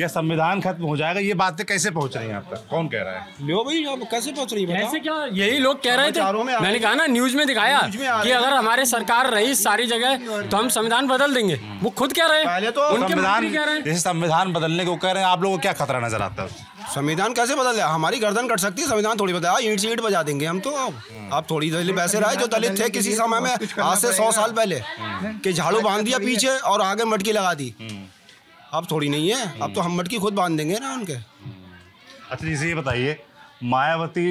या संविधान खत्म हो जाएगा, ये बातें कैसे पहुंच रही हैं आप तक? कौन कह रहा है? लो भाई आप कैसे पहुंच रही है? ऐसे क्या यही लोग कह रहे थे, मैंने कहा ना न्यूज में दिखाया कि अगर हमारे सरकार रही सारी जगह तो हम संविधान बदल देंगे, वो खुद कह रहे हैं। संविधान संविधान बदलने को कह रहे हैं, आप लोगों को क्या खतरा नजर आता है? संविधान कैसे बदल, हमारी गर्दन कट सकती है, संविधान थोड़ी बदला, ईंट से ईंट बजा देंगे हम तो। आप थोड़ी देर वैसे रहे जो दलित थे किसी समय में आज से सौ साल पहले कि झाड़ू बांध दिया पीछे और आगे मटकी लगा दी, अब थोड़ी नहीं है, अब तो हम मटकी खुद बांध देंगे ना उनके। अच्छा जी ये बताइए, मायावती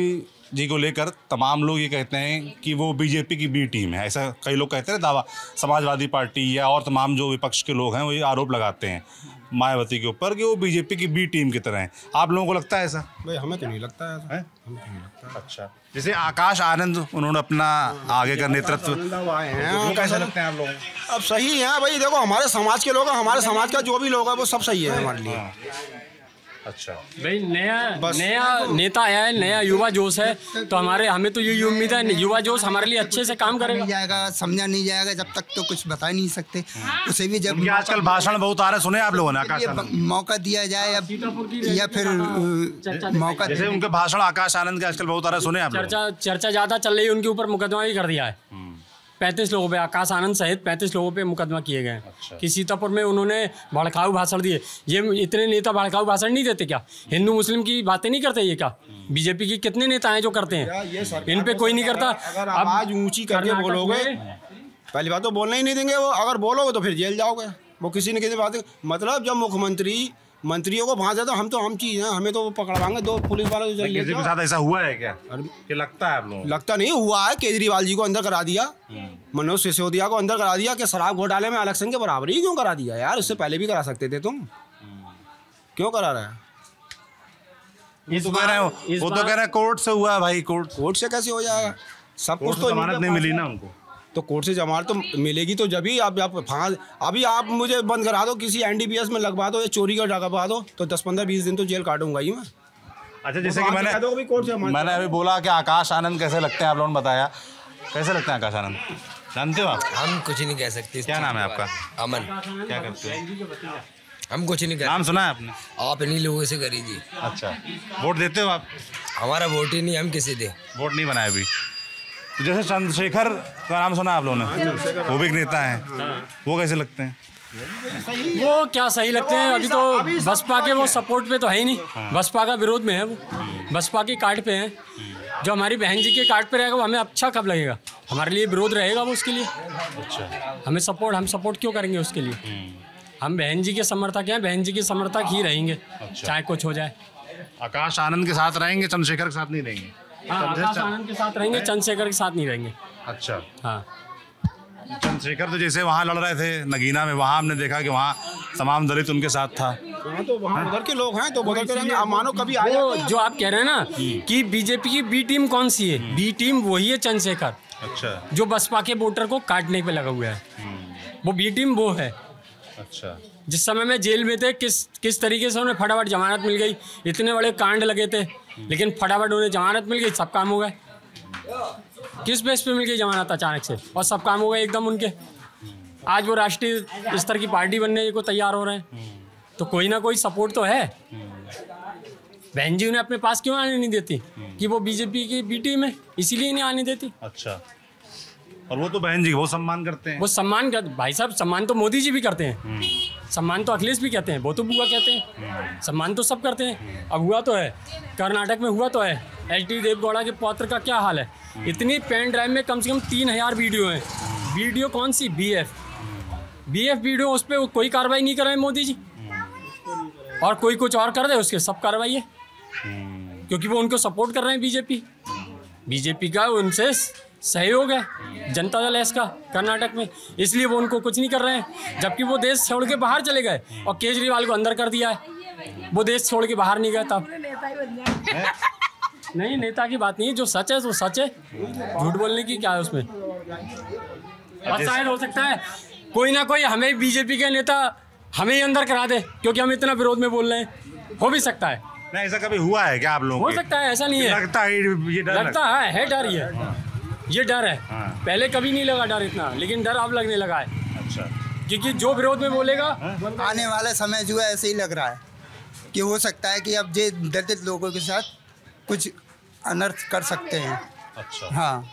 जी को लेकर तमाम लोग ये कहते हैं कि वो बीजेपी की बी टीम है, ऐसा कई लोग कहते हैं, दावा समाजवादी पार्टी या और तमाम जो विपक्ष के लोग हैं वो ये आरोप लगाते हैं मायावती के ऊपर कि वो बीजेपी की बी टीम की तरह हैं। आप लोगों को लगता है ऐसा? भाई हमें तो नहीं लगता है, है? हमें तो नहीं लगता है। अच्छा, जैसे आकाश आनंद उन्होंने अपना आगे का नेतृत्व आए हैं, कैसे लगते हैं आप लोगों को? अब सही है भाई, देखो हमारे समाज के लोग हैं, हमारे समाज का जो भी लोग है वो सब सही है हमारे लिए। अच्छा भाई नया नया नेता आया है, नया युवा जोश है, तो हमारे हमें तो ये उम्मीद है युवा जोश हमारे लिए अच्छे से काम करेगा। जाएगा समझा नहीं जाएगा जब तक तो कुछ बता नहीं सकते, उसे भी जब आजकल भाषण बहुत आ रहे सुने आप लोगों ने, मौका दिया जाए अब या फिर मौका, जैसे उनके भाषण आकाश आनंद के आजकल बहुत आ रहे सुने आप, चर्चा चर्चा ज्यादा चल रही है, उनके ऊपर मुकदमा भी कर दिया है पैंतीस लोगों पे, आकाश आनंद सहित पैंतीस लोगों पे मुकदमा किए गए। अच्छा। कि सीतापुर में उन्होंने भड़काऊ भाषण दिए, ये इतने नेता भड़काऊ भाषण नहीं देते क्या? हिंदू मुस्लिम की बातें नहीं करते ये क्या? बीजेपी के कितने नेता हैं जो करते हैं, इन पे कोई नहीं करता। अगर आवाज ऊंची करके बोलोगे, पहली बात तो बोलना ही नहीं देंगे वो, अगर बोलोगे तो फिर जेल जाओगे, वो किसी न किसी बात, मतलब जब मुख्यमंत्री मंत्रियों को भांजा तो हम तो हम चीज हैं, हमें तो वो पकड़वाएंगे दो पुलिस वाले तो किसी के साथ। ऐसा हुआ है क्या? ये लगता है आप लोगों? लगता नहीं हुआ है, केजरीवाल जी को अंदर करा दिया, मनोज सिसोदिया को अंदर करा दिया कि शराब घोटाले में इलेक्शन के बराबर ही क्यों करा दिया यार, उससे पहले भी करा सकते थे तुम, क्यों करा रहे हैं? तो कह रहे हो वो तो कह रहे हैं कोर्ट से हुआ है भाई, कोर्ट कोर्ट से कैसे हो जाएगा सब कुछ, तो जमानत नहीं मिली ना उनको, तो कोर्ट से जमानत तो मिलेगी तो जब ही आप, आप फांस अभी आप मुझे बंद करा दो किसी एन डी पी एस में लगवा दो या चोरी का डाका पा दो तो दस पंद्रह बीस दिन तो जेल काटूंगा ही मैं। अच्छा जैसे तो कि मैंने दो कोर्ट से मैंने अभी बोला कि आकाश आनंद कैसे लगते हैं आप लोगों ने बताया, कैसे लगते हैं आकाश आनंद, जानते हो आप? हम कुछ नहीं कह सकते। क्या नाम है आपका? अमन। क्या करते हैं? हम कुछ नहीं, नाम सुना है आपने? आप इन्हीं लोगों से करी जी। अच्छा, वोट देते हो आप? हमारा वोट ही नहीं, हम किसी दे वोट नहीं बनाया अभी। जैसे चंद्रशेखर का नाम सुना आप लोगों ने, वो भी एक नेता है, वो कैसे लगते हैं? वो क्या सही लगते हैं, अभी तो बसपा के वो सपोर्ट पे तो है ही नहीं, बसपा का विरोध में है, वो बसपा के कार्ड पे है, जो हमारी बहन जी के कार्ड पे रहेगा वो हमें अच्छा कब लगेगा, हमारे लिए विरोध रहेगा वो उसके लिए। अच्छा, हमें सपोर्ट, हम सपोर्ट क्यों करेंगे उसके लिए, हम बहन जी के समर्थक हैं, बहन जी के समर्थक ही रहेंगे चाहे कुछ हो जाए। आकाश आनंद के साथ रहेंगे, चंद्रशेखर के साथ नहीं रहेंगे? आकाश आनंद के साथ रहेंगे, चंद्रशेखर के साथ नहीं रहेंगे। अच्छा हाँ, चंद्रशेखर तो जैसे वहाँ लड़ रहे थे नगीना में, वहाँ हमने देखा कि वहाँ तमाम दलित उनके साथ था, तो वहाँ उधर के लोग हैं तो उधर के रहेंगे। मानो कभी आया जो आप कह रहे हैं ना कि बीजेपी की बी टीम कौन सी है, बी टीम वही है चंद्रशेखर। अच्छा, जो बसपा के वोटर को काटने पे लगा हुआ है, वो बी टीम वो है। अच्छा, जिस समय में जेल में थे किस किस तरीके से उन्हें फटाफट जमानत मिल गई, इतने बड़े कांड लगे थे लेकिन फटाफट उन्हें जमानत मिल गई, सब काम हो गए। किस बेस पे मिल गई जमानत अचानक से और सब काम हो गए एकदम उनके? आज वो राष्ट्रीय स्तर की पार्टी बनने को तैयार हो रहे हैं, तो कोई ना कोई सपोर्ट तो है। बहन जी उन्हें अपने पास क्यों आने नहीं देती कि वो बीजेपी की बी टीम है, इसीलिए नहीं आने देती। अच्छा, और वो तो बहन जी बहुत सम्मान करते हैं। वो सम्मान कर, भाई साहब सम्मान तो मोदी जी भी करते हैं, सम्मान तो अखिलेश भी कहते हैं, वो तो बुआ कहते हैं, सम्मान तो सब करते हैं। अब हुआ तो है, कर्नाटक में हुआ तो है, एल टी देवगौड़ा के पौत्र का क्या हाल है, इतनी पेन ड्राइव में कम से कम तीन हजार वीडियो हैं। वीडियो कौन सी, B F B F video, उस पर कोई कार्रवाई नहीं कर रहे मोदी जी, और कोई कुछ और कर रहे हैं, उसके सब कार्रवाई है, क्योंकि वो उनको सपोर्ट कर रहे हैं। बीजेपी बीजेपी का उनसे सहयोग है, जनता दल एस का कर्नाटक में, इसलिए वो उनको कुछ नहीं कर रहे हैं। जबकि वो देश छोड़ के बाहर चले गए और केजरीवाल को अंदर कर दिया है, वो देश छोड़ के बाहर नहीं गए तब। नहीं, नेता की बात नहीं है, जो सच है वो सच है, झूठ बोलने की क्या है उसमें। और शायद हो सकता है कोई ना कोई हमें बीजेपी के नेता हमें ही अंदर करा दे, क्योंकि हम इतना विरोध में बोल रहे हैं, हो भी सकता है। नहीं, ऐसा कभी हुआ है क्या आप लोगों को? हो सकता है, ऐसा नहीं है, लगता है ये डर, लगता है, है डर, ये ये डर है। हाँ। पहले कभी नहीं लगा डर इतना, लेकिन डर अब लगने लगा है। अच्छा, क्योंकि जो विरोध में बोलेगा। हाँ। आने वाला समय जो है ऐसे ही लग रहा है कि हो सकता है कि अब ये दलित लोगों के साथ कुछ अनर्थ कर सकते हैं। अच्छा, हाँ,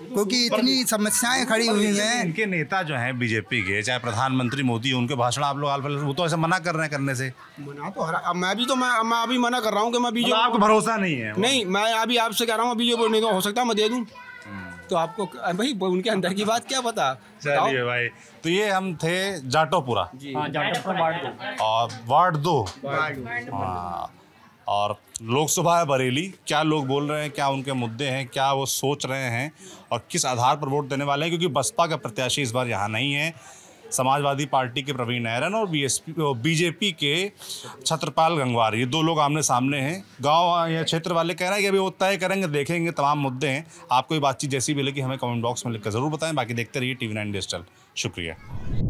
क्योंकि इतनी समस्याएं खड़ी हुई हैं। इनके नेता जो हैं बीजेपी के, चाहे प्रधानमंत्री मोदी, उनके भाषण आप लोग वो तो ऐसे मना कर रहे हैं करने से। मना तो हरा, मैं भी तो मैं मैं अभी मना कर रहा हूँ कि मैं बीजेपी, आपको भरोसा नहीं है। नहीं, मैं अभी आपसे कह रहा हूँ बीजेपी नेता हो सकता है मैं दे दूँ, तो आपको भाई उनके अंदर की बात क्या पता। चलिए भाई, तो ये हम थे जाटोपुरा, और वार्ड दो, और लोकसभा है बरेली। क्या लोग बोल रहे हैं, क्या उनके मुद्दे हैं, क्या वो सोच रहे हैं, और किस आधार पर वोट देने वाले हैं, क्योंकि बसपा का प्रत्याशी इस बार यहाँ नहीं है, समाजवादी पार्टी के प्रवीण नरेन और बीएसपी बीजेपी के छत्रपाल गंगवार, ये दो लोग आमने सामने हैं। गांव या क्षेत्र वाले कह रहे हैं कि अभी वो तय करेंगे, देखेंगे, तमाम मुद्दे हैं। आपको ये बातचीत जैसी भी लगी हमें कमेंट बॉक्स में लिखकर ज़रूर बताएं। बाकी देखते रहिए टीवी नाइन डिजिटल। शुक्रिया।